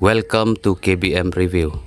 Welcome to KBM Review.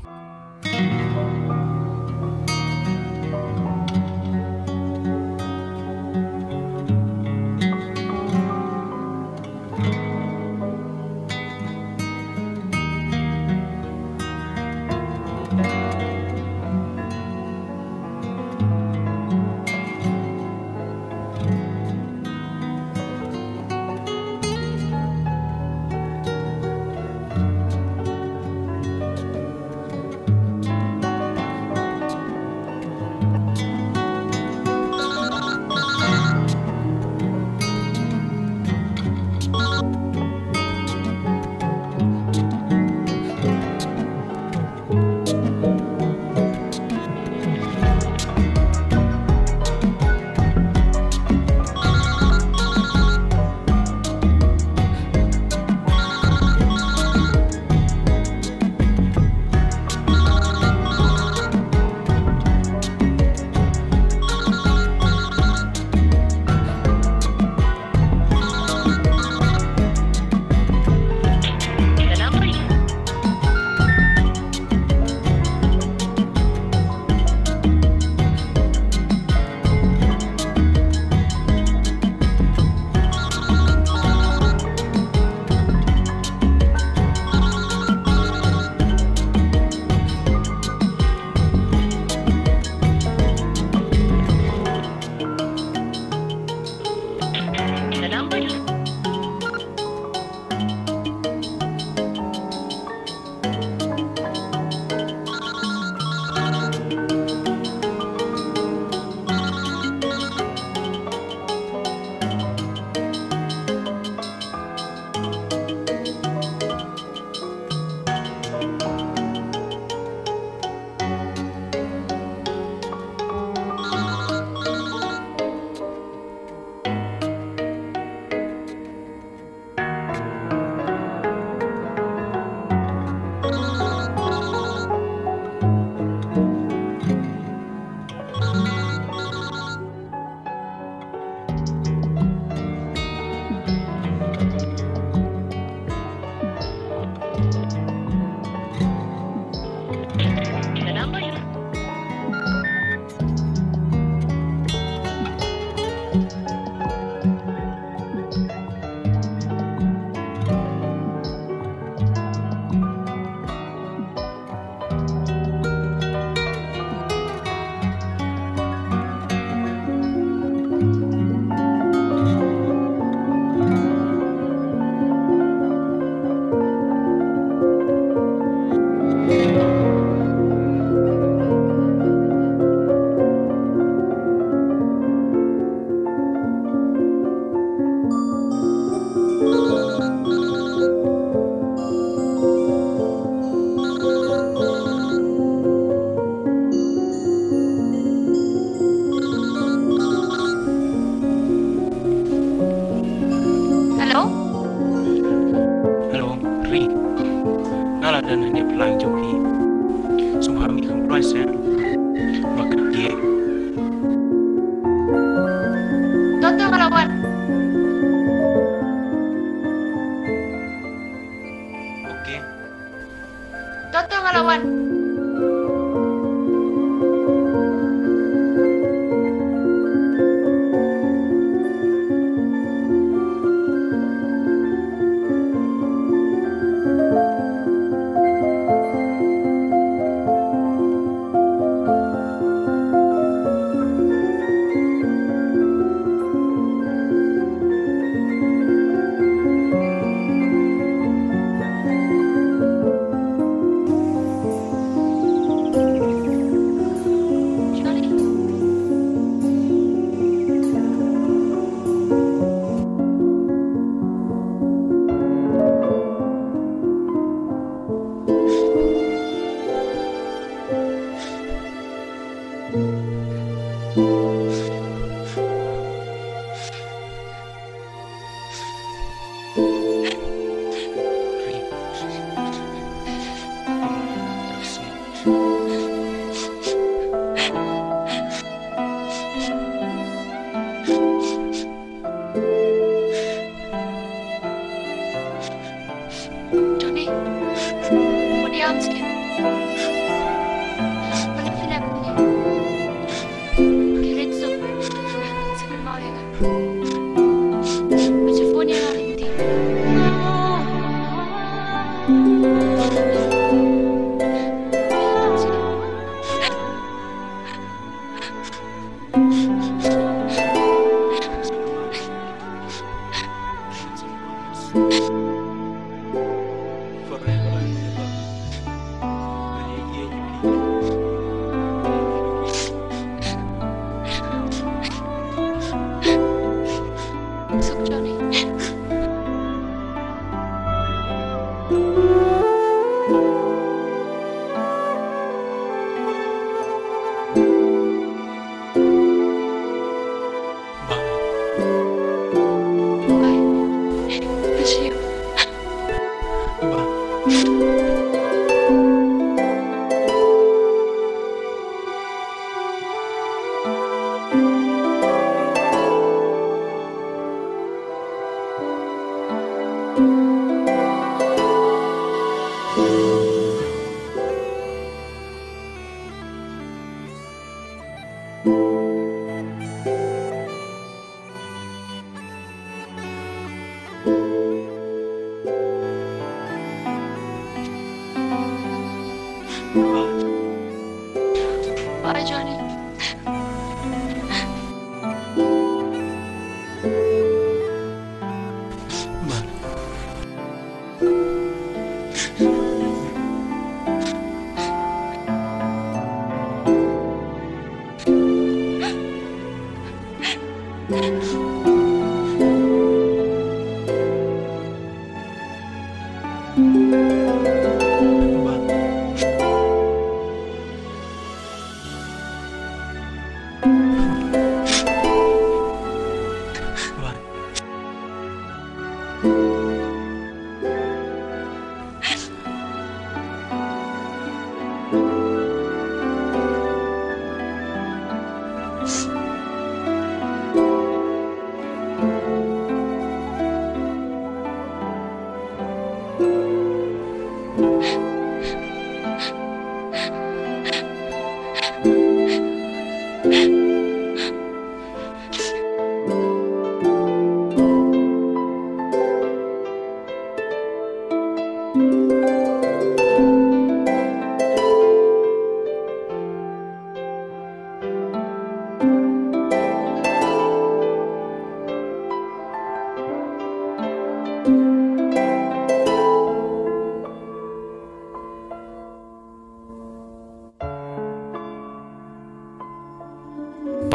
Bye, Johnny.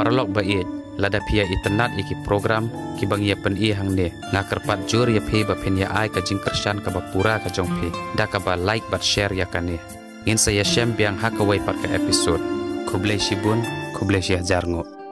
Paralog bait lada pia itnat iki program ki bang yapan i hangne ngakarpat jur ya phe ba phen ya ai ka jingkrsan ka bapura ka jongphe da ka ba like bat share ya kane in saya sham biang hakawai pak episode kublai sibun kublai sih jarngo